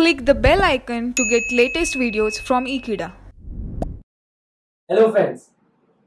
Click the bell icon to get latest videos from Ikeda. Hello friends.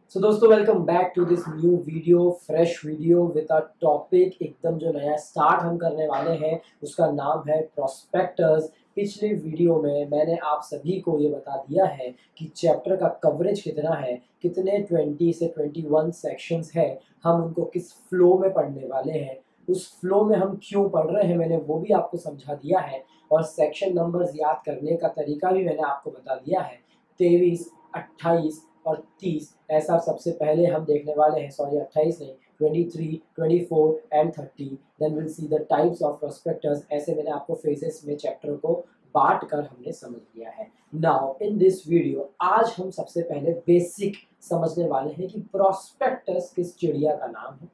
So दोस्तों welcome back to this new video, fresh video with a topic एकदम जो नया start हम करने वाले हैं उसका नाम है prospectors। पिछले वीडियो में मैंने आप सभी को ये बता दिया है कि चैप्टर का कवरेज कितना है, कितने 20 से 21 सेक्शंस है, हम उनको किस फ्लो में पढ़ने वाले हैं, उस फ्लो में हम क्यों पढ़ रहे हैं मैंने वो भी आपको समझा दिया है और सेक्शन नंबर्स याद करने का तरीका भी मैंने आपको बता दिया है। 23, 28 और 30 ऐसा सबसे पहले हम देखने वाले हैं, सॉरी 28 नहीं, 23, 24 and 30। Then will see the types of prospectors. ऐसे मैंने आपको फेजेस में चैप्टर को बांट कर हमने समझ लिया है। नाउ इन दिस वीडियो आज हम सबसे पहले बेसिक समझने वाले हैं कि प्रोस्पेक्टस किस चिड़िया का नाम है,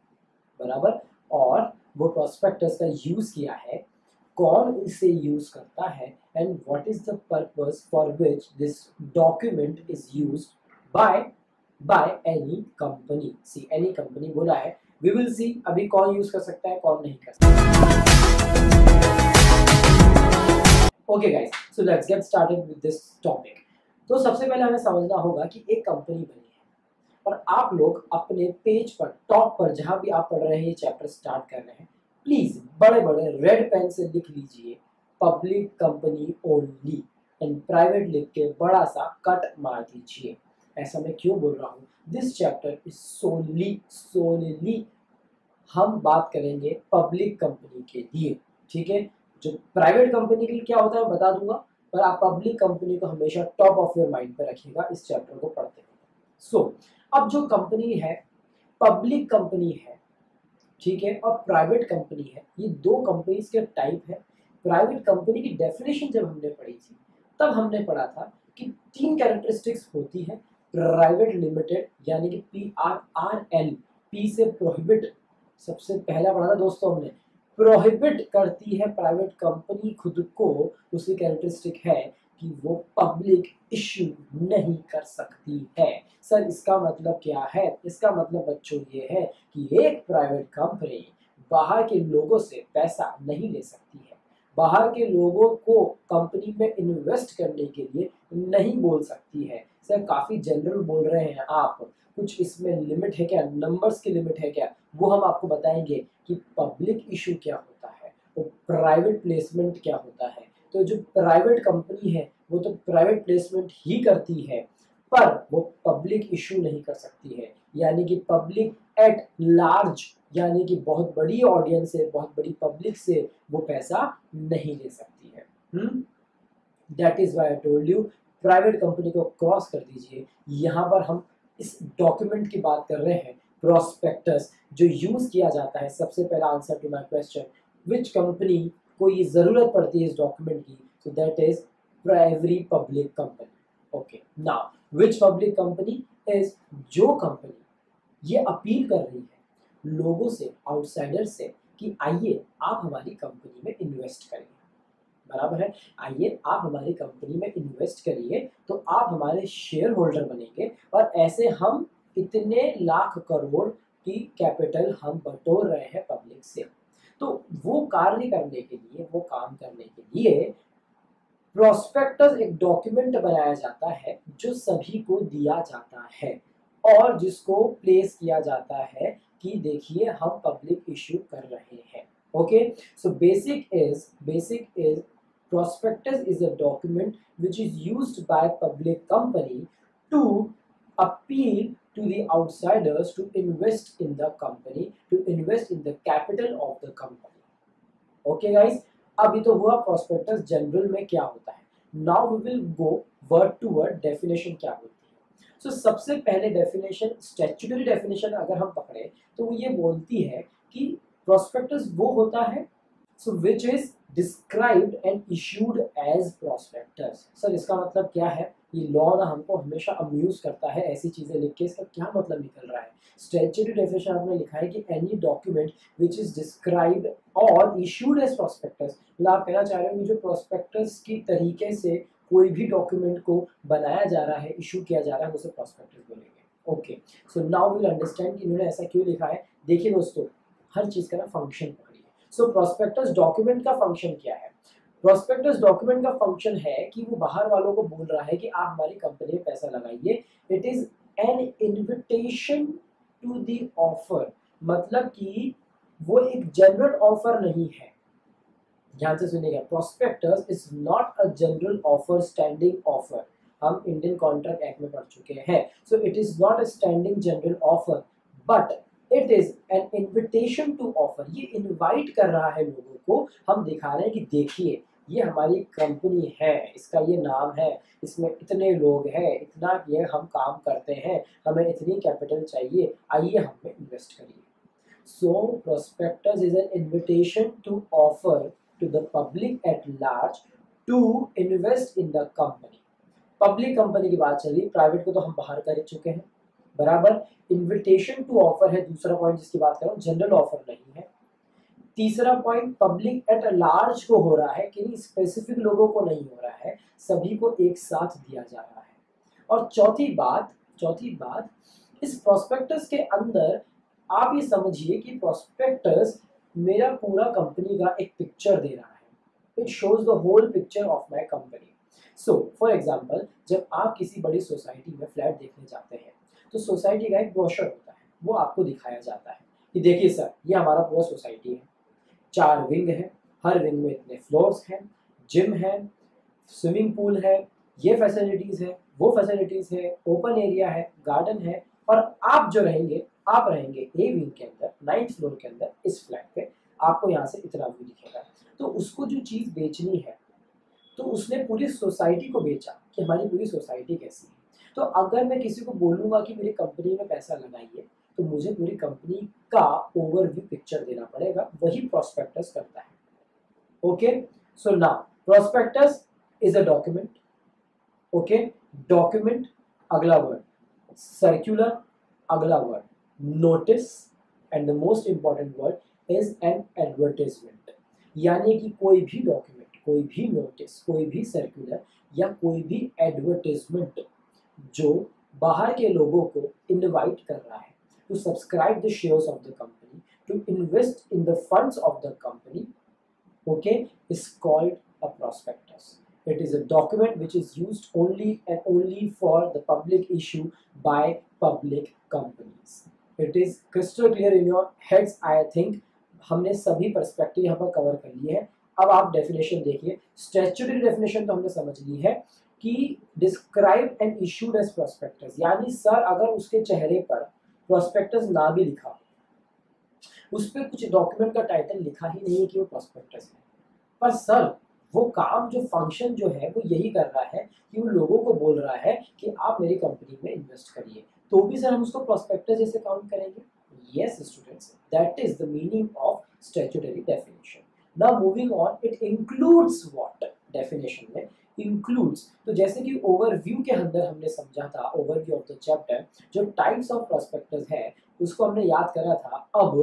बराबर, और वो प्रोस्पेक्टस का यूज़ किया है, कौन इसे यूज़ करता है and what is the purpose for which this document is used by any company। See, any company बोला है, we will see अभी कौन यूज कर सकता है कौन नहीं कर सकता। Okay guys, so let's get started with this topic। तो सबसे पहले हमें समझना होगा कि एक कंपनी बनी है और आप लोग अपने पेज पर टॉप पर जहाँ भी आप पढ़ रहे हैं ये चैप्टर स्टार्ट कर रहे हैं, प्लीज बड़े बड़े रेड पेन से लिख लीजिए public company only and private लिख के बड़ा सा कट मार दीजिए। ऐसा मैं क्यों बोल रहा हूँ, दिस चैप्टर इज सोनली हम बात करेंगे पब्लिक कंपनी के लिए, ठीक है। जो प्राइवेट कंपनी के लिए क्या होता है बता दूंगा, पर आप पब्लिक कंपनी को हमेशा टॉप ऑफ योर माइंड पर रखिएगा इस चैप्टर को पढ़ते हुए। अब जो कंपनी है पब्लिक कंपनी है, ठीक है, और प्राइवेट कंपनी है, ये दो कंपनीज के टाइप है। प्राइवेट कंपनी की डेफिनेशन जब हमने पढ़ी थी तब हमने पढ़ा था कि 3 कैरेक्टरिस्टिक्स होती है प्राइवेट लिमिटेड, यानी कि PRRL, P से प्रोहिबिट, सबसे पहला पढ़ा था दोस्तों हमने, प्रोहिबिट करती है प्राइवेट कंपनी खुद को, उसकी कैरेक्टरिस्टिक है कि वो पब्लिक इश्यू नहीं कर सकती है। सर इसका मतलब क्या है, इसका मतलब बच्चों ये है कि एक प्राइवेट कंपनी बाहर के लोगों से पैसा नहीं ले सकती है, बाहर के लोगों को कंपनी में इन्वेस्ट करने के लिए नहीं बोल सकती है। सर काफ़ी जनरल बोल रहे हैं आप, कुछ इसमें लिमिट है क्या, नंबर्स की लिमिट है क्या, वो हम आपको बताएंगे कि पब्लिक इशू क्या होता है और प्राइवेट प्लेसमेंट क्या होता है। तो जो प्राइवेट कंपनी है वो तो प्राइवेट प्लेसमेंट ही करती है पर वो पब्लिक इशू नहीं कर सकती है, यानी कि पब्लिक एट लार्ज, यानी कि बहुत बड़ी ऑडियंस से, बहुत बड़ी पब्लिक से वो पैसा नहीं ले सकती है। That is why I told you private company को क्रॉस कर दीजिए। यहाँ पर हम इस डॉक्यूमेंट की बात कर रहे हैं प्रोस्पेक्टस, जो यूज़ किया जाता है। सबसे पहला answer to my question, which company को ये ज़रूरत पड़ती है इस डॉक्यूमेंट की, so that is every public company. Okay now which public company is, जो कंपनी ये अपील कर रही है लोगों से, आउटसाइडर से, कि आइए आप हमारी कंपनी में इन्वेस्ट करिए, बराबर है, आइए आप हमारी कंपनी में इन्वेस्ट करिए तो आप हमारे शेयर होल्डर बनेंगे और ऐसे हम इतने लाख करोड़ की कैपिटल हम बटोर रहे हैं पब्लिक से। तो वो कार्य करने के लिए, वो काम करने के लिए प्रोस्पेक्टस एक डॉक्यूमेंट बनाया जाता है जो सभी को दिया जाता है और जिसको प्लेस किया जाता है कि देखिए हम पब्लिक इश्यू कर रहे हैं। Okay so basic is prospectus is a document which is used by public company to appeal to the outsiders to invest in the company, to invest in the capital of the company. Okay guys, अभी तो हुआ prospectus general में क्या होता है। Now we will go word to word definition क्या होती है। So, सबसे पहले डेफिनेशन, स्टैट्यूटरी डेफिनेशन अगर हम पकड़े तो वो ये बोलती है कि प्रोस्पेक्टस वो होता है so which is described and issued as prospectus. Sir इसका मतलब क्या है, ये लॉ ना हमको हमेशा अम्यूज करता है ऐसी चीज़ें लिख के, इसका क्या मतलब निकल रहा है। स्टैट्यूटरी डेफिनेशन आपने लिखा है कि any document which is described और इशूड एज प्रोस्पेक्टस। मतलब आप कहना चाह रहे हो कि जो प्रोस्पेक्टस की तरीके से कोई भी डॉक्यूमेंट को बनाया जा रहा है, इशू किया जा रहा है, उसे प्रोस्पेक्टस बोलेंगे। Okay so now we will understand कि इन्होंने ऐसा क्यों लिखा है। देखिए दोस्तों हर चीज़ का ना फंक्शन पकड़िए। सो प्रोस्पेक्टस डॉक्यूमेंट का फंक्शन क्या है, प्रोस्पेक्टस डॉक्यूमेंट का फंक्शन है कि वो बाहर वालों को बोल रहा है कि आप हमारी कंपनी में पैसा लगाइए। It is an invitation to the offer, मतलब कि वो एक जनरल ऑफर नहीं है। ध्यान से सुनिएगा, prospectus is not a general offer, standing offer हम इंडियन कॉन्ट्रैक्ट एक्ट में पढ़ चुके हैं। So it is not a standing general offer but it is an invitation to offer. ये इनवाइट कर रहा है लोगों को, हम दिखा रहे हैं कि देखिए ये हमारी कंपनी है, इसका ये नाम है, इसमें इतने लोग हैं, इतना ये हम काम करते हैं, हमें इतनी कैपिटल चाहिए, आइए हमें इन्वेस्ट करिए। So prospectus is an invitation to offer to the public at large to invest in the company. Public company की बात चल रही, प्राइवेट को तो हम बाहर कर चुके हैं, बराबर। इन्विटेशन टू ऑफर है दूसरा पॉइंट जिसकी बात कर रहा हूँ, जनरल ऑफर नहीं है। तीसरा पॉइंट पब्लिक एट लार्ज को हो रहा है कि स्पेसिफिक लोगों को नहीं हो रहा है, सभी को एक साथ दिया जा रहा है। और चौथी बात इस प्रोस्पेक्टस के अंदर आप ये समझिए कि प्रोस्पेक्टस मेरा पूरा कंपनी का एक पिक्चर दे रहा है। It shows the whole picture of my company. So for example, जब आप किसी बड़ी सोसाइटी में फ्लैट देखने जाते हैं तो सोसाइटी का एक ब्रोशर होता है, वो आपको दिखाया जाता है कि देखिए सर ये हमारा पूरा सोसाइटी है, 4 विंग है, हर विंग में इतने फ्लोर्स हैं, जिम है, स्विमिंग पूल है, ये फैसिलिटीज़ है, वो फैसिलिटीज़ है, ओपन एरिया है, गार्डन है, और आप जो रहेंगे आप रहेंगे ए विंग के अंदर 9th फ्लोर के अंदर इस फ्लैट पे, आपको यहाँ से इतना व्यू दिखेगा। तो उसको जो चीज़ बेचनी है तो उसने पूरी सोसाइटी को बेचा कि हमारी पूरी सोसाइटी कैसी है। तो अगर मैं किसी को बोलूँगा कि मेरी कंपनी में पैसा लगाइए तो मुझे पूरी कंपनी का ओवरव्यू पिक्चर देना पड़ेगा, वही प्रोस्पेक्टस करता है। Okay, so now prospectus is a document. Okay, document अगला वर्ड, सर्क्यूलर अगला word, notice, and the most important word is an advertisement. यानी कि कोई भी डॉक्यूमेंट, कोई भी नोटिस, कोई भी सर्क्यूलर या कोई भी एडवर्टाइजमेंट जो बाहर के लोगों को इनवाइट कर रहा है to subscribe the shares of the company, to invest in the funds of the company, okay, is called a prospectus. It is a document which is used only and only for the public issue by public companies. It is crystal clear in your heads. I think हमने सभी perspective यहाँ पर cover कर लिए हैं। अब आप definition देखिए, स्टैट्यूटरी डेफिनेशन तो हमने समझ ली है कि describe and issued as prospectus, यानी सर अगर उसके चेहरे पर प्रोस्पेक्टस ना भी लिखा हो, उस पर कुछ डॉक्यूमेंट का टाइटल लिखा ही नहीं है कि वो प्रोस्पेक्टस है, पर सर वो काम जो फंक्शन जो है वो यही कर रहा है कि वो लोगों को बोल रहा है कि आप मेरी कंपनी में इन्वेस्ट करिए, तो भी सर हम उसको प्रोस्पेक्टस जैसे काउंट करेंगे। Yes students, that is the meaning of statutory definition. Now moving on, it includes what, definition में इंक्लूड्स, तो जैसे कि ओवरव्यू के अंदर हमने समझा था, ओवरव्यू ऑफ द चैप्टर, जो टाइप्स ऑफ प्रोस्पेक्टस है उसको हमने याद करा था। अब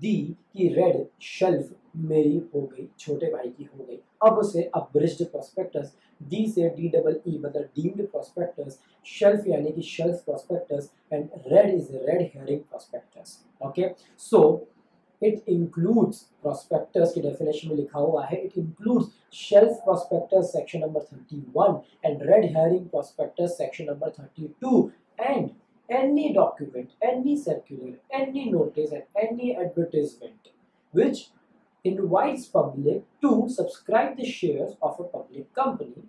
दी की रेड शेल्फ मेरी हो गई, छोटे भाई की हो गई, अब उसे अब्रिज्ड प्रोस्पेक्टस, दी से DEE मतलब डीम्ड प्रोस्पेक्टस, शेल्फ यानी कि shelf prospectus, and red is red herring prospectus. Okay, so it includes, prospectus की डेफिनेशन में लिखा हुआ है, it includes shelf prospectus section number 31 and red herring prospectus section number 32 and any document, any circular, any notice and any advertisement which invites public to subscribe the shares of a public company,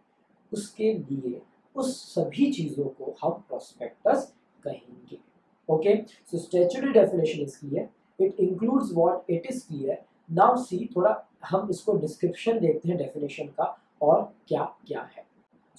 उसके लिए उस सभी चीज़ों को हम prospectus कहेंगे। Okay, so statutory definition is clear. It includes what, it is clear. Now see, थोड़ा हम इसको description देखते हैं definition का और क्या क्या है।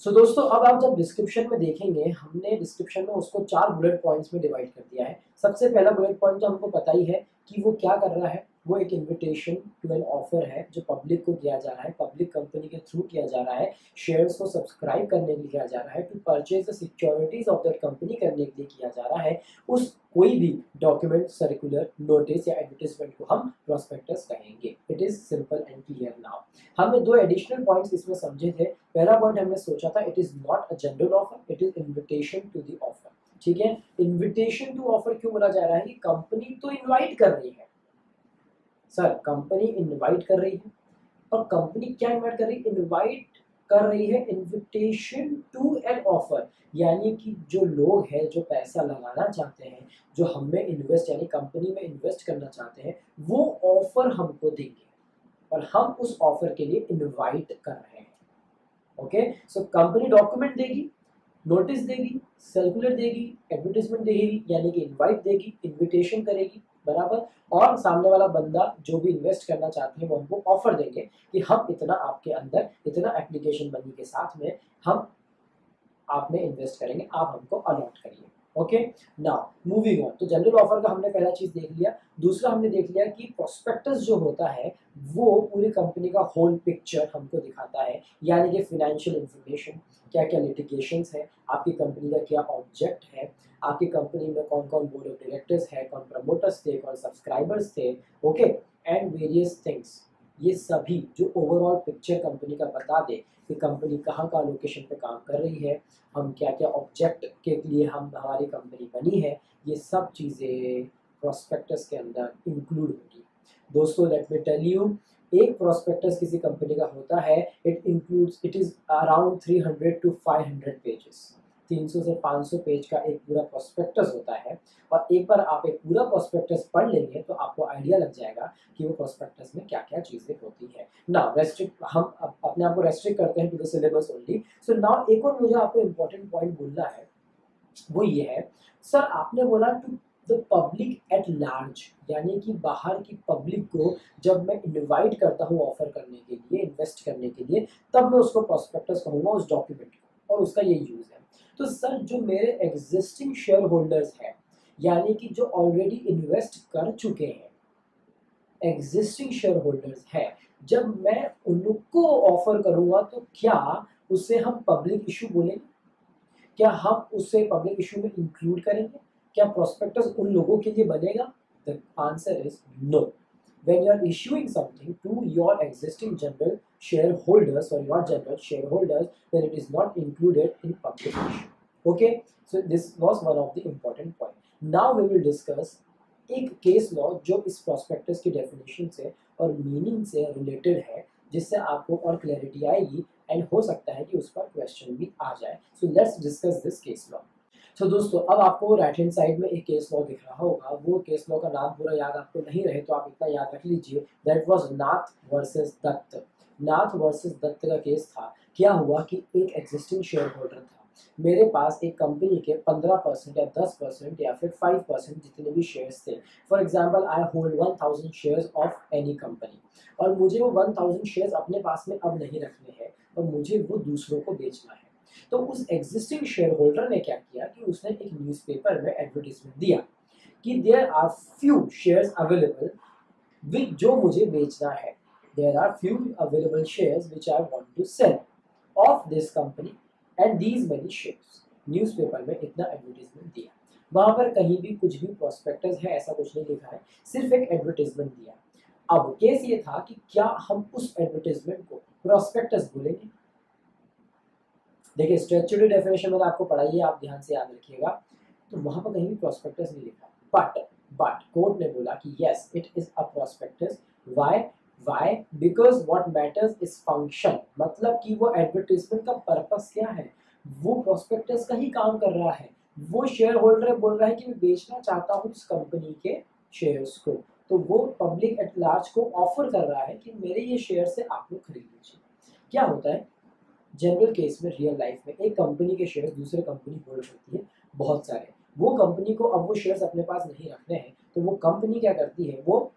सो दोस्तों, अब आप जब डिस्क्रिप्शन में देखेंगे, हमने डिस्क्रिप्शन में उसको 4 बुलेट पॉइंट्स में डिवाइड कर दिया है। सबसे पहला बुलेट पॉइंट तो हमको पता ही है कि वो क्या कर रहा है, वो एक इन्विटेशन टू एन ऑफर है जो पब्लिक को किया जा रहा है, पब्लिक कंपनी के थ्रू किया जा रहा है, शेयर्स को सब्सक्राइब करने के लिए किया जा रहा है, to purchase the securities of that company करने के लिए किया जा रहा है। उस कोई भी डॉक्यूमेंट, सर्कुलर, नोटिस या एडवर्टाइजमेंट को हम प्रोस्पेक्टस कहेंगे। It is simple and clear. Now हमने 2 एडिशनल पॉइंट्स इसमें समझे थे। पहला पॉइंट हमने सोचा था, it is not a general offer, it is invitation to the offer. ठीक है, इन्विटेशन टू ऑफर क्यों बोला जा रहा है कि कंपनी तो इन्वाइट कर रही है, सर कंपनी इनवाइट कर रही है, और कंपनी क्या इन्वाइट कर रही है, इन्वाइट कर रही है, इन्विटेशन टू एन ऑफर, यानी कि जो लोग हैं जो पैसा लगाना चाहते हैं, जो हम में इन्वेस्ट यानी कंपनी में इन्वेस्ट करना चाहते हैं, वो ऑफर हमको देंगे और हम उस ऑफर के लिए इन्वाइट कर रहे हैं। ओके, सो कंपनी डॉक्यूमेंट देगी, नोटिस देगी, सर्कुलर देगी, एडवर्टाइजमेंट देगी, यानी कि इन्वाइट देगी, इन्विटेशन करेगी, बराबर। और सामने वाला बंदा जो भी इन्वेस्ट करना चाहते हैं वो हमको ऑफर देंगे कि हम इतना आपके अंदर, इतना एप्लीकेशन मनी के साथ में हम आप में इन्वेस्ट करेंगे, आप हमको अलॉट करिए। Okay, now moving on. तो जनरल ऑफर का हमने पहला चीज़ देख लिया। दूसरा हमने देख लिया कि प्रोस्पेक्टस जो होता है वो पूरी कंपनी का होल पिक्चर हमको दिखाता है, यानी कि फिनेंशियल इंफॉर्मेशन, क्या क्या लिटिगेशंस है, आपकी कंपनी का क्या ऑब्जेक्ट है, आपकी कंपनी में कौन कौन बोर्ड ऑफ डायरेक्टर्स है, कौन प्रमोटर्स थे, कौन सब्सक्राइबर्स थे, ओके, एंड वेरियस थिंग्स। ये सभी जो ओवरऑल पिक्चर कंपनी का बता दे कि कंपनी कहाँ का लोकेशन पे काम कर रही है, हम क्या क्या ऑब्जेक्ट के लिए हम हमारी कंपनी बनी है, ये सब चीज़ें प्रोस्पेक्टस के अंदर इंक्लूड होगी। दोस्तों लेट मी टेल यू, एक प्रोस्पेक्टस किसी कंपनी का होता है, it is around 300 to 500 pages, 300 से 500 पेज का एक पूरा प्रोस्पेक्टस होता है। और एक बार आप एक पूरा प्रोस्पेक्टस पढ़ लेंगे तो आपको आइडिया लग जाएगा कि वो प्रोस्पेक्टस में क्या क्या चीज़ें होती है। नाउ रेस्ट्रिक्ट, हम अपने आप को रेस्ट्रिक्ट करते हैं to the syllabus only. So now एक और मुझे आपको इम्पोर्टेंट पॉइंट बोलना है, वो ये है सर, आपने बोला to the public at large, यानी कि बाहर की पब्लिक को जब मैं इन्वाइट करता हूँ ऑफर करने के लिए, इन्वेस्ट करने के लिए, तब मैं उसको प्रोस्पेक्टस कहूँगा, उस डॉक्यूमेंट को, और उसका ये यूज़ है। तो सर जो मेरे एग्जिस्टिंग शेयर होल्डर्स हैं, यानी कि जो ऑलरेडी इन्वेस्ट कर चुके हैं, एग्जिस्टिंग शेयर होल्डर्स हैं, जब मैं उनको ऑफर करूँगा तो क्या उसे हम पब्लिक इशू बोलेंगे, क्या हम उसे पब्लिक इशू में इंक्लूड करेंगे, क्या प्रोस्पेक्टस उन लोगों के लिए बनेगा? The answer is no. When you are issuing something to your existing general shareholders or your general shareholders, then it is not included in public issue. Okay, so this was one of the important point. Now we will discuss एक case law जो इस prospectus की definition से और meaning से related है, जिससे आपको और clarity आएगी and हो सकता है कि उस पर question भी आ जाए। So let's discuss this case law. तो दोस्तों अब आपको राइट हैंड साइड में एक केस लॉ दिख रहा होगा, वो केस लॉ का नाम पूरा याद आपको नहीं रहे तो आप इतना याद रख लीजिए, that was Nath versus Dutt. Nath versus Dutt का केस था। क्या हुआ कि एक एग्जिस्टिंग शेयर होल्डर था, मेरे पास एक कंपनी के 15% या 10% या फिर 5% जितने भी शेयर्स थे। For example I hold 1000 shares of any company, और मुझे वो 1000 शेयर्स अपने पास में अब नहीं रखने हैं और मुझे वो दूसरों को बेचना है। तो उस एग्जिस्टिंग शेयर होल्डर ने क्या किया कि उसने एक न्यूज़पेपर में एडवर्टीजमेंट दिया कि there are few shares available which जो मुझे बेचना है, there are few available shares which I want to sell of this company and these many shares. Newspaper में इतना एडवर्टीजमेंट दिया, वहाँ पर कहीं भी कुछ भी प्रोस्पेक्टस है ऐसा कुछ नहीं लिखा है, सिर्फ एक एडवर्टीजमेंट दिया। अब केस ये था कि क्या हम उस एडवर्टीजमेंट को प्रोस्पेक्टस बोलेंगे? देखिए स्ट्रक्चर्ड डेफिनेशन में आपको पढ़ाई है, आप ध्यान से याद रखिएगा, तो वहाँ पर कहीं भी प्रोस्पेक्टस नहीं लिखा, बट कोर्ट ने बोला कि yes it is a prospectus. Why? Because what matters is function, मतलब कि वो एडवर्टीजमेंट का पर्पस क्या है, वो प्रोस्पेक्टस का ही काम कर रहा है। वो शेयर होल्डर बोल रहा है कि मैं बेचना चाहता हूँ उस कंपनी के शेयर्स को, तो वो पब्लिक एट लार्ज को ऑफर कर रहा है कि मेरे ये शेयर से आप लोग खरीद लीजिए। क्या होता है जनरल केस में, रियल लाइफ में एक कंपनी के शेयर्स दूसरे कंपनी होल्ड करती है बहुत सारे, वो कंपनी को अब वो शेयर्स अपने पास नहीं रखने हैं, तो वो कंपनी क्या करती है, वो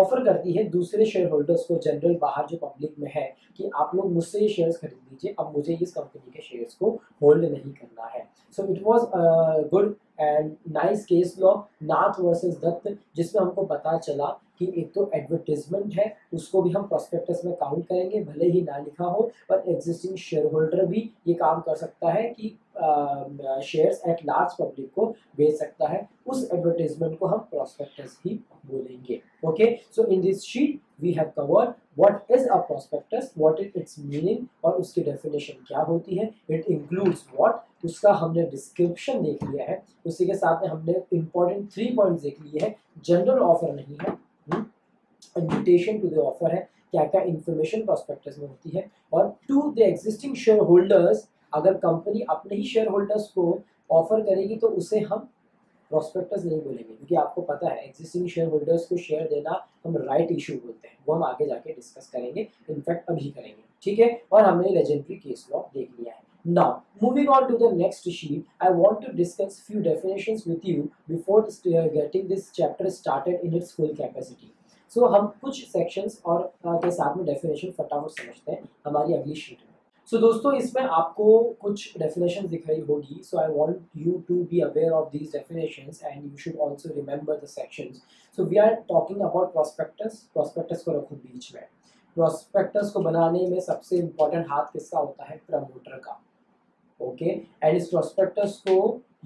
ऑफर करती है दूसरे शेयर होल्डर्स को, जनरल बाहर जो पब्लिक में है, कि आप लोग मुझसे ये शेयर्स खरीद लीजिए, अब मुझे इस कंपनी के शेयर्स को होल्ड नहीं करना है। So it was good and nice case law, Nath versus Dutt, जिसमें हमको पता चला कि एक तो एडवर्टीजमेंट है उसको भी हम प्रोस्पेक्टस में काउंट करेंगे भले ही ना लिखा हो, पर एग्जिस्टिंग शेयर होल्डर भी ये काम कर सकता है कि शेयर्स एट लार्ज पब्लिक को बेच सकता है, उस एडवर्टीजमेंट को हम प्रोस्पेक्टस ही बोलेंगे। Okay, so in this sheet we have covered what is a prospectus, what is its meaning और उसकी डेफिनेशन क्या होती है, इट इंक्लूड्स व्हाट, उसका हमने डिस्क्रिप्शन देख लिया है, उसी के साथ में हमने इंपॉर्टेंट 3 पॉइंट्स देख लिए हैं। जनरल ऑफर नहीं है, इन्विटेशन टू द ऑफर है, क्या क्या इन्फॉर्मेशन प्रॉस्पेक्टस में होती है, और to the existing share holders, अगर कंपनी अपने ही शेयर होल्डर्स को ऑफर करेगी तो उसे हम प्रॉस्पेक्टस नहीं बोलेंगे, क्योंकि आपको पता है एग्जिस्टिंग शेयर होल्डर्स को शेयर देना हम राइट इशू बोलते हैं, वो हम आगे जाके डिस्कस करेंगे, इनफैक्ट अभी करेंगे, ठीक है। और हमने लेजेंडरी केस लॉ देख लिया है। Now, moving on to the next sheet, I want to discuss few definitions with you before getting this chapter started in its full capacity. So, हम कुछ sections और के साथ में definition फटाफट समझते हैं हमारी अगली sheet में। So, दोस्तों इसमें आपको कुछ definitions दिख रही होगी। So, I want you to be aware of these definitions and you should also remember the sections. So, we are talking about prospectus. Prospectus को रखो बीच में। Prospectus को बनाने में सबसे important हाथ किसका होता है? Promoter का। ओके, एंड इस प्रोस्पेक्टस को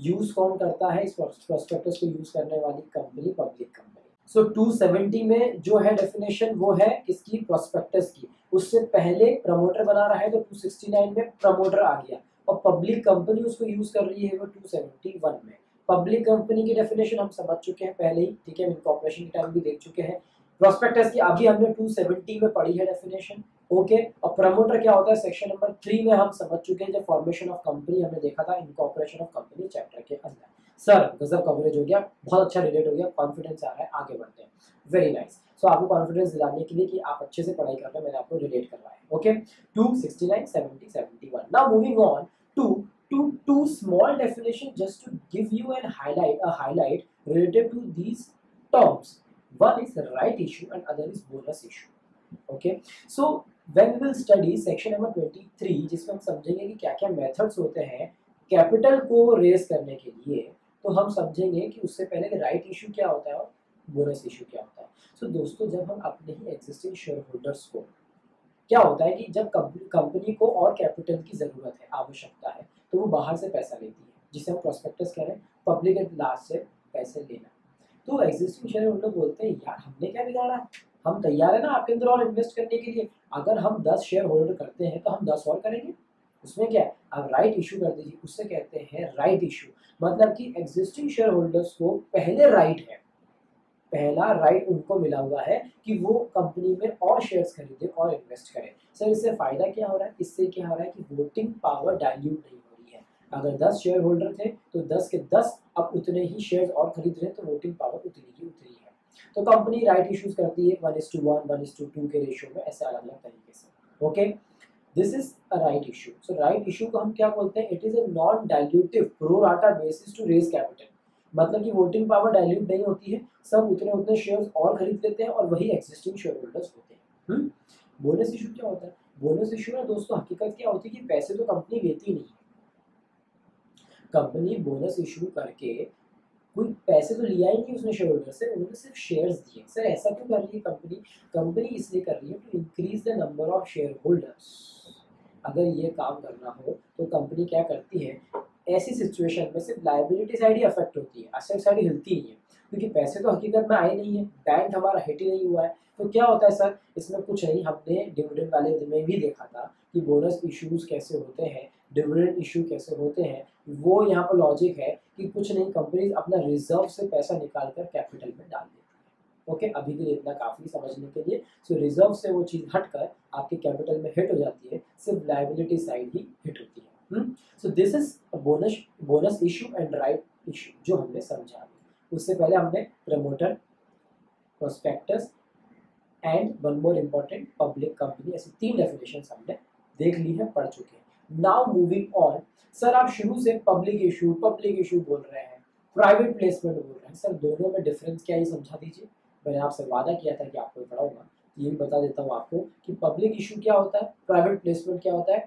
यूज़ कौन करता है? इस प्रोस्पेक्टस को यूज़ करने वाली कंपनी पब्लिक कंपनी। सो 270 में जो है डेफिनेशन वो है इसकी प्रोस्पेक्टस की, उससे पहले प्रमोटर बना रहा है तो 269 में प्रमोटर आ गया, और पब्लिक कंपनी उसको यूज़ कर रही है वो 271 में। पब्लिक कंपनी की डेफिनेशन हम समझ चुके हैं पहले ही, ठीक है, हम इनकॉर्पोरेशन के टाइम भी देख चुके हैं। प्रोस्पेक्टस की अभी हमने 270 में पढ़ी है डेफिनेशन, ओके। और प्रमोटर क्या होता है सेक्शन नंबर 3 में हम समझ चुके हैं, जब फॉर्मेशन ऑफ कंपनी हमने देखा था इनकॉर्पोरेशन ऑफ कंपनी चैप्टर के अंदर। सर गजब कवरेज हो गया, बहुत अच्छा रिलेट हो गया, कॉन्फिडेंस आ रहा है, आगे बढ़ते हैं। Very nice. सो आपको कॉन्फिडेंस दिलाने के लिए कि आप अच्छे से पढ़ाई कर रहे हैं, मैंने आपको रिलेट करवाया, okay. 269, 70, 71। Now moving on to to small definition just to give you an highlight related to these terms. One is the right issue and other is bonus issue. Okay. So when we will study section number 23, जिसमें हम समझेंगे कि क्या क्या methods होते हैं capital को raise करने के लिए, तो हम समझेंगे कि उससे पहले कि right issue क्या होता है और bonus issue क्या होता है। So दोस्तों जब हम अपने ही existing shareholders को, क्या होता है कि जब कंपनी को और capital की ज़रूरत है, आवश्यकता है, तो वो बाहर से पैसा लेती है, जिसे हम prospectus कह रहे हैं, public at large से पैसे लेना। तो एग्जिस्टिंग शेयर होल्डर बोलते हैं यार हमने क्या बिगाड़ा, हम तैयार है ना आपके अंदर और इन्वेस्ट करने के लिए, अगर हम 10 शेयर होल्डर करते हैं तो हम 10 और करेंगे, उसमें क्या है। आप राइट इशू कर दीजिए, उससे कहते हैं राइट इशू, मतलब कि एग्जिस्टिंग शेयर होल्डर्स को पहले राइट है, पहला राइट उनको मिला हुआ है कि वो कंपनी में और शेयर्स खरीदें और इन्वेस्ट करें। सर इससे फ़ायदा क्या हो रहा है? इससे क्या हो रहा है कि वोटिंग पावर डायल्यूट नहीं, अगर 10 शेयर होल्डर थे तो 10 के 10 अब उतने ही शेयर्स और खरीद रहे हैं, तो वोटिंग पावर उतनी की उतनी है। तो कंपनी राइट इश्यूज करती है 1:1, 1:2 के रेशियो में, ऐसे अलग अलग तरीके से, okay. This is a right issue. So right issue को हम क्या बोलते हैं? It is a non dilutive pro rata basis to raise capital, मतलब कि वोटिंग पावर डाइल्यूट नहीं होती है, सब उतने उतने शेयर्स और खरीद लेते हैं और वही एग्जिस्टिंग शेयर होल्डर्स होते हैं। बोनस इशू क्या होता है? बोनस इशू में दोस्तों हकीकत क्या होती है कि पैसे तो कंपनी लेती नहीं है, कंपनी बोनस इशू करके कोई पैसे तो लिया ही नहीं उसने शेयर होल्डर से, उन्होंने सिर्फ शेयर्स दिए। सर ऐसा क्यों कर रही है कंपनी? कंपनी इसलिए कर रही है to increase the number of share holders. अगर ये काम करना हो तो कंपनी क्या करती है, ऐसी सिचुएशन में सिर्फ लाइबिलिटी साइड ही अफेक्ट होती है, असेट साइड हिलती नहीं है, क्योंकि पैसे तो हकीकत में आए नहीं है, बैंक हमारा हिट ही नहीं हुआ है। तो क्या होता है सर इसमें कुछ नहीं, हमने डिविडेंड वाले दिन में भी देखा था कि बोनस इश्यूज कैसे होते हैं, डिविडेंड इशू कैसे होते हैं। वो यहाँ पर लॉजिक है कि कुछ नहीं, कंपनीज अपना रिजर्व से पैसा निकाल कर कैपिटल में डाल देती है, ओके। अभी के लिए इतना काफ़ी समझने के लिए। सो रिजर्व से वो चीज़ हट कर आपके कैपिटल में हिट हो जाती है, सिर्फ लाइबिलिटी साइड ही हिट होती है। So this is bonus issue and right issue जो हमने समझा। उससे पहले हमने promoter, prospectus and one more important public company, ऐसी 3 डेफिनेशन हमने देख ली है, पढ़ चुके हैं। नाउ मूविंग ऑन, सर आप शुरू से पब्लिक इशू बोल रहे हैं, प्राइवेट प्लेसमेंट बोल रहे हैं, सर दोनों में डिफरेंस क्या है समझा दीजिए। मैंने आपसे वादा किया था कि आपको पढ़ाऊंगा, ये भी बता देता हूँ आपको कि पब्लिक इशू क्या होता है, प्राइवेट प्लेसमेंट क्या होता है,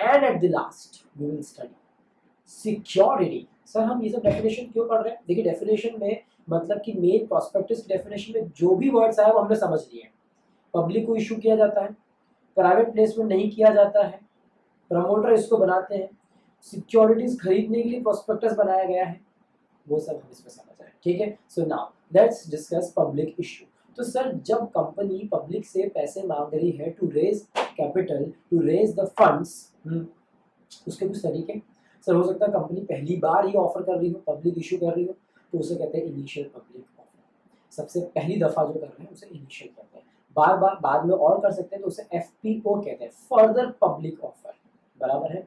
and at the last we will study security. Sir हम ये सब डेफिनेशन क्यों पढ़ रहे हैं? देखिए डेफिनेशन में, मतलब कि मेन प्रॉस्पेक्टस की डेफिनेशन में जो भी वर्ड्स आए वो हमने समझ लिए हैं। पब्लिक को इशू किया जाता है, प्राइवेट प्लेसमेंट नहीं किया जाता है, प्रमोटर इसको बनाते हैं, सिक्योरिटीज खरीदने के लिए प्रॉस्पेक्टस बनाया गया है, वो सब हम इसमें समझ रहे हैं, ठीक है। So now let's discuss public issue. तो सर जब कंपनी पब्लिक से पैसे मांग रही है to raise capital, to raise the funds, उसके कुछ तरीके सर हो सकता है कंपनी पहली बार ही ऑफर कर रही हो, पब्लिक इशू कर रही हो, तो उसे कहते हैं इनिशियल पब्लिक ऑफर। सबसे पहली दफ़ा जो कर रहे हैं उसे इनिशियल कहते हैं। बार बार बाद में और कर सकते हैं, तो उसे FPO कहते हैं, फर्दर पब्लिक ऑफर, बराबर है।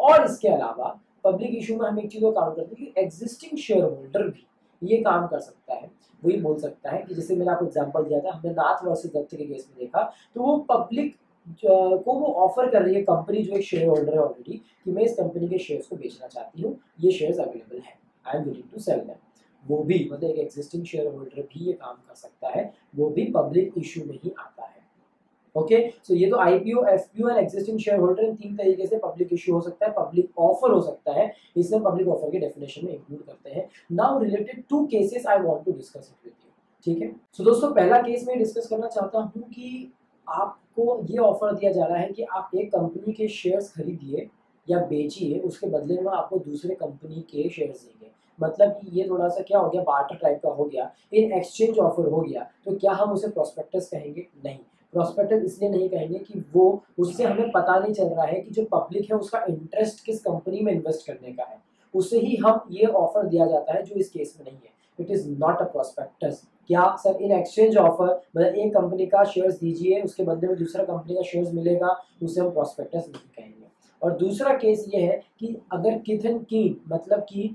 और इसके अलावा पब्लिक इशू में हम एक चीज़ को काउंट करते हैं कि एग्जिस्टिंग शेयर होल्डर भी ये काम कर सकता है, वही बोल सकता है कि जैसे मैंने आपको एग्जांपल दिया था, हमने नाथ वर्सेस दत्त के केस में देखा, तो वो पब्लिक को वो ऑफर कर रही है कंपनी जो एक शेयर होल्डर है ऑलरेडी, कि मैं इस कंपनी के शेयर्स को बेचना चाहती हूँ, ये शेयर्स अवेलेबल है, I am willing to sell them. वो भी मतलब एक एग्जिस्टिंग शेयर होल्डर भी ये काम कर सकता है, वो भी पब्लिक इशू में ही आता है। ओके, सो ये तो IPO, FPO and existing share holder, इन तीन तरीके से पब्लिक इशू हो सकता है, पब्लिक ऑफर हो सकता है, इसलिए पब्लिक ऑफर के डेफिनेशन में इंक्लूड करते हैं। Now related to cases I want to discuss it with you, ठीक है। सो दोस्तों, पहला केस में डिस्कस करना चाहता हूँ कि आपको ये ऑफर दिया जा रहा है कि आप एक कंपनी के शेयर्स खरीदिए या बेचिए, उसके बदले में आपको दूसरे कंपनी के शेयर्स देंगे। मतलब कि ये थोड़ा सा क्या हो गया, बार्टर टाइप का हो गया, इन एक्सचेंज ऑफर हो गया। तो क्या हम उसे प्रोस्पेक्टस कहेंगे? नहीं, प्रोस्पेक्टस इसलिए नहीं कहेंगे कि वो उससे हमें पता नहीं चल रहा है कि जो पब्लिक है उसका इंटरेस्ट किस कंपनी में इन्वेस्ट करने का है, उसे ही हम ये ऑफर दिया जाता है, जो इस केस में नहीं है। It is not a prospectus. क्या सर इन एक्सचेंज ऑफर मतलब एक कंपनी का शेयर्स दीजिए, उसके बदले में दूसरा कंपनी का शेयर्स मिलेगा, उसे हम प्रोस्पेक्टस नहीं कहेंगे। और दूसरा केस ये है कि अगर कीथन कीन मतलब कि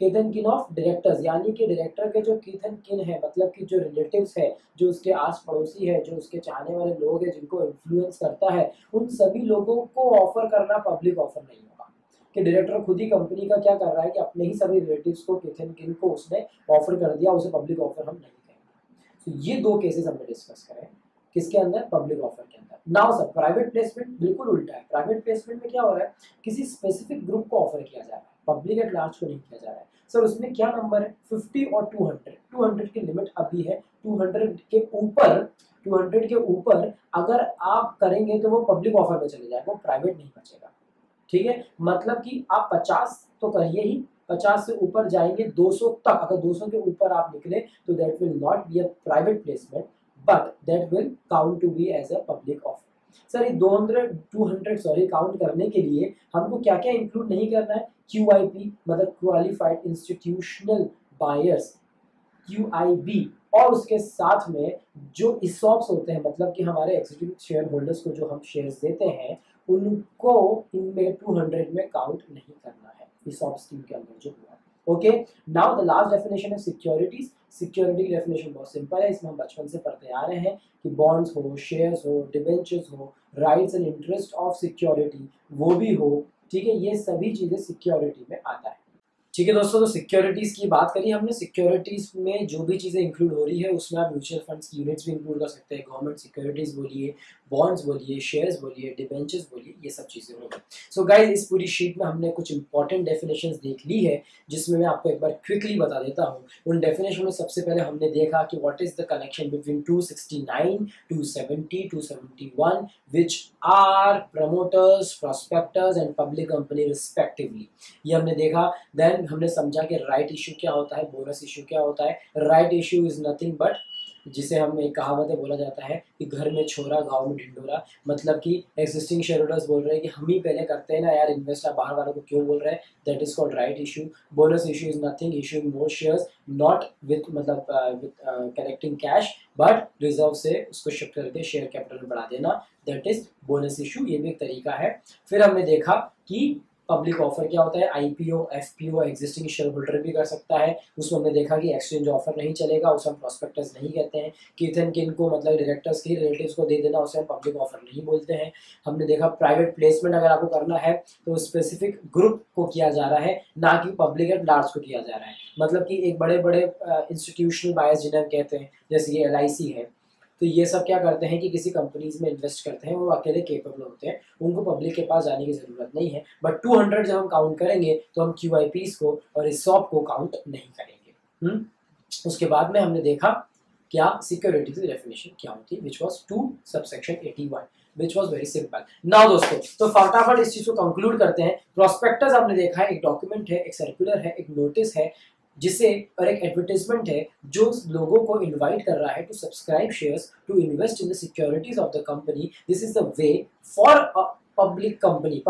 कीथन कीन ऑफ डायरेक्टर्स, यानी कि डायरेक्टर के जो कीथन कीन है मतलब कि जो रिलेटिव्स है, जो उसके आस पड़ोसी है, जो उसके चाहने वाले लोग हैं, जिनको इन्फ्लुएंस करता है, उन सभी लोगों को ऑफर करना पब्लिक ऑफर नहीं होगा। कि डायरेक्टर खुद ही कंपनी का क्या कर रहा है कि अपने ही सभी रिलेटिव्स को, कीथन कीन को उसने ऑफर कर दिया, उसे पब्लिक ऑफर हम नहीं कहेंगे। तो ये दो केसेस हमने डिस्कस करें, किसके अंदर? पब्लिक ऑफर के अंदर। नाउ सर प्राइवेट प्लेसमेंट बिल्कुल उल्टा है। प्राइवेट प्लेसमेंट में क्या हो रहा है, किसी स्पेसिफिक ग्रुप को ऑफर किया जा रहा है, पब्लिक एट लार्ज को नहीं किया जा रहा है। सर उसमें क्या नंबर है, 50 और 200? 200 की लिमिट अभी है, 200 के ऊपर अगर आप करेंगे तो वो पब्लिक ऑफर में चले जाएगा, वो प्राइवेट नहीं बचेगा, ठीक है। मतलब कि आप 50 तो करिए ही, 50 से ऊपर जाएंगे, 200 तक, अगर 200 के ऊपर आप निकले तो that will not be a private placement, but that will count to be as a public offer. Sir ये 200 काउंट करने के लिए हमको क्या क्या इंक्लूड नहीं करना है? QIP मतलब क्वालिफाइड इंस्टीट्यूशनल बायर्स, QIB, और उसके साथ में जो ESOPs होते हैं मतलब कि हमारे एग्जीक्यूटिव शेयर होल्डर्स को जो हम शेयर्स देते हैं, उनको इनमें 200 में काउंट नहीं करना है, ESOP स्कीम के अंदर जो हुआ। Okay, now the last definition है सिक्योरिटीज। सिक्योरिटी की डेफिनेशन बहुत सिंपल है, इसमें हम बचपन से पढ़ते आ रहे हैं कि बॉन्ड्स हो, शेयर्स हो, डिबेंचर्स हो, rights and interest of security वो भी हो, ठीक है, ये सभी चीज़ें सिक्योरिटी में आता है, ठीक है दोस्तों। तो सिक्योरिटीज़ की बात करी हमने, सिक्योरिटीज़ में जो भी चीज़ें इंक्लूड हो रही है उसमें आप म्यूचुअल फंड्स की यूनिट्स भी इंक्लूड कर सकते हैं, गवर्नमेंट सिक्योरिटीज़ बोलिए, बॉन्ड्स बोलिए, शेयर्स बोलिए, डिबेंचर्स बोलिए, ये सब चीज़ें होंगी। सो गाइज, इस पूरी शीट में हमने कुछ इंपॉर्टेंट डेफिनेशंस देख ली है, जिसमें मैं आपको एक बार क्विकली बता देता हूँ। उन डेफिनेशन में सबसे पहले हमने देखा कि what is the connection between 269, 270, 271 which are promoters, prospectors and public company respectively, ये हमने देखा। देन हमने समझा कि राइट इशू क्या होता है, बोनस इशू क्या होता है। Right issue is nothing but, जिसे हम एक कहावत है बोला जाता है कि घर में छोरा गांव में ढिंडोरा, मतलब कि एग्जिस्टिंग शेयर होल्डर्स बोल रहे हैं कि हम ही पहले करते हैं ना यार, इन्वेस्टर बाहर वालों को क्यों बोल रहे हैं, that is called right issue. Bonus issue is nothing issuing more shares not with मतलब कलेक्टिंग कैश बट रिजर्व से उसको शिफ्ट करके शेयर कैपिटल में बढ़ा देना, दैट इज बोनस इशू, ये भी एक तरीका है। फिर हमने देखा कि पब्लिक ऑफर क्या होता है, IPO, FPO existing share holder भी कर सकता है। उसमें हमने देखा कि एक्सचेंज ऑफर नहीं चलेगा, उसे हम प्रोस्पेक्टस नहीं कहते हैं। कीथन किन को मतलब डायरेक्टर्स के रिलेटिव्स को दे देना, उसे हम पब्लिक ऑफर नहीं बोलते हैं। हमने देखा प्राइवेट प्लेसमेंट अगर आपको करना है तो स्पेसिफिक ग्रुप को किया जा रहा है, ना कि पब्लिक एट लार्ज को किया जा रहा है। मतलब कि एक बड़े बड़े इंस्टीट्यूशनल बायर्स जिन्हें हम कहते हैं, जैसे ये LIC है, तो ये सब क्या करते हैं कि किसी कंपनीज में इन्वेस्ट करते हैं, वो अकेले केपेबल होते हैं, उनको पब्लिक के पास जाने की ज़रूरत नहीं है। बट 200 जब हम काउंट करेंगे तो हम QIPs को और ESOP को काउंट नहीं करेंगे। उसके बाद में हमने देखा क्या सिक्योरिटीज की डेफिनेशन क्या होती है, which was 2 subsection 81, which was very simple. Now दोस्तों, तो फटाफट इस चीज़ को कंक्लूड करते हैं। प्रोस्पेक्टस आपने देखा है, एक डॉक्यूमेंट है, एक सर्कुलर है, एक नोटिस है जिसे, और एक एडवर्टाइजमेंट है जो लोगों को इनवाइट कर रहा है to subscribe shares, to invest in the securities of the company. This is the way for public company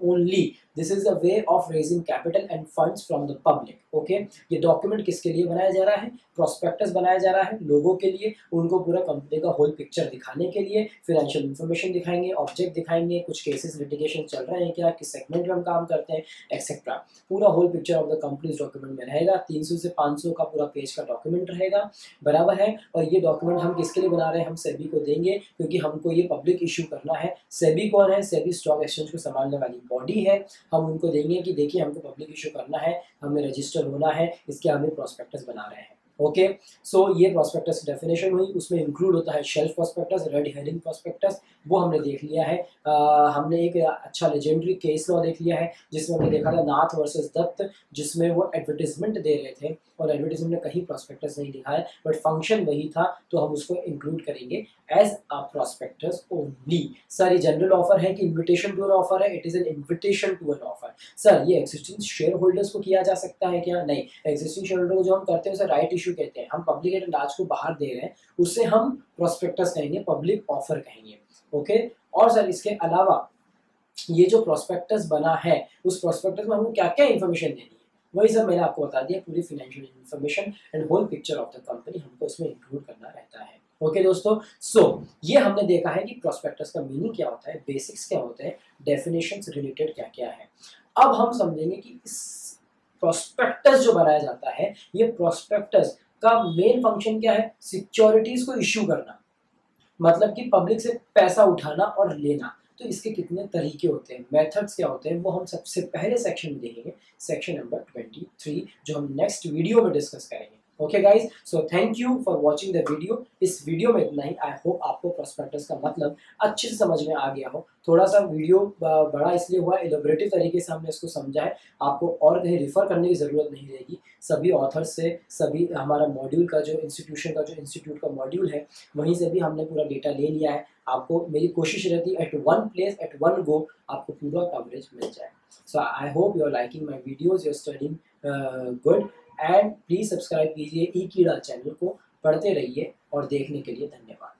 only. This is the way of raising capital and funds from the public. Okay, ये document किसके लिए बनाया जा रहा है? Prospectus बनाया जा रहा है लोगों के लिए, उनको पूरा कंपनी का होल पिक्चर दिखाने के लिए। फिनेंशियल इन्फॉर्मेशन दिखाएंगे, ऑब्जेक्ट दिखाएंगे, कुछ केसेस लिटिगेशन चल रहे हैं क्या, किस सेगमेंट में हम काम करते हैं, एक्सेट्रा। पूरा whole picture of the company document में रहेगा। 300 से 500 का पूरा पेज का डॉक्यूमेंट रहेगा, बराबर है। और ये डॉक्यूमेंट हम किसके लिए बना रहे हैं? हम सेबी को देंगे, क्योंकि हमको ये पब्लिक इशू करना है। सेबी कौन है? सेबी स्टॉक एक्सचेंज को संभालने वाली बॉडी है। हम उनको देंगे कि देखिए हमको पब्लिक इशू करना है, हमें रजिस्टर होना है, इसके हमें प्रोस्पेक्टस बना रहे हैं। ओके, सो ये प्रोस्पेक्टस की डेफिनेशन हुई। उसमें इंक्लूड होता है shelf prospectus, red herring prospectus, वो हमने देख लिया है। हमने एक अच्छा लेजेंडरी केस लॉ देख लिया है, जिसमें हमने देखा था नाथ वर्सेस दत्त, जिसमें वो एडवर्टीजमेंट दे रहे थे और एडवर्टीजमेंट में कहीं प्रोस्पेक्टस नहीं लिखा है, बट फंक्शन वही था, तो हम उसको इंक्लूड करेंगे as a prospectus only. Sir ये जनरल ऑफर है कि इन्विटेशन टू एन ऑफर है? It is an invitation to an offer. Sir ये एक्सिस्टिंग शेयर होल्डर्स को किया जा सकता है क्या? नहीं, एक्सिस्टिंग शेयर होल्डर को जो हम करते हैं उसे राइट इशू कहते हैं। हम पब्लिक एट लार्ज को बाहर दे रहे हैं, उससे हम प्रोस्पेक्टस कहेंगे, पब्लिक ऑफर कहेंगे। ओके, और सर इसके अलावा ये जो प्रोस्पेक्टस बना है, उस प्रोस्पेक्टस में हमको क्या क्या इन्फॉर्मेशन देनी है, वही सब मैंने आपको बता दिया। पूरी financial information and whole picture of the company हमको इसमें इंक्लूड करना रहता है। ओके दोस्तों, सो ये हमने देखा है कि प्रोस्पेक्टस का मीनिंग क्या होता है, बेसिक्स क्या होते हैं, डेफिनेशंस रिलेटेड क्या क्या है। अब हम समझेंगे कि इस प्रोस्पेक्टस जो बनाया जाता है, ये प्रोस्पेक्टस का मेन फंक्शन क्या है? सिक्योरिटीज को इश्यू करना, मतलब कि पब्लिक से पैसा उठाना और लेना। तो इसके कितने तरीके होते हैं, मेथड्स क्या होते हैं, वो हम सबसे पहले सेक्शन में देखेंगे, सेक्शन नंबर 23, जो हम नेक्स्ट वीडियो में डिस्कस करेंगे। Okay guys, so thank you for watching the video. इस वीडियो में इतना ही। आई होप आपको प्रोस्पेक्टस का मतलब अच्छे से समझ में आ गया हो। थोड़ा सा वीडियो बड़ा इसलिए हुआ, एलोबरेटिव तरीके से हमने इसको समझा है, आपको और कहीं रिफ़र करने की ज़रूरत नहीं रहेगी। सभी ऑथर से, सभी हमारा मॉड्यूल का जो इंस्टीट्यूशन का जो इंस्टीट्यूट का मॉड्यूल है, वहीं से भी हमने पूरा डेटा ले लिया है। आपको मेरी कोशिश रहती है at one place at one go आपको पूरा कवरेज मिल जाए। So I hope you are liking my videos, your studying good, and please subscribe कीजिए ई कीड़ा चैनल को। पढ़ते रहिए और देखने के लिए धन्यवाद।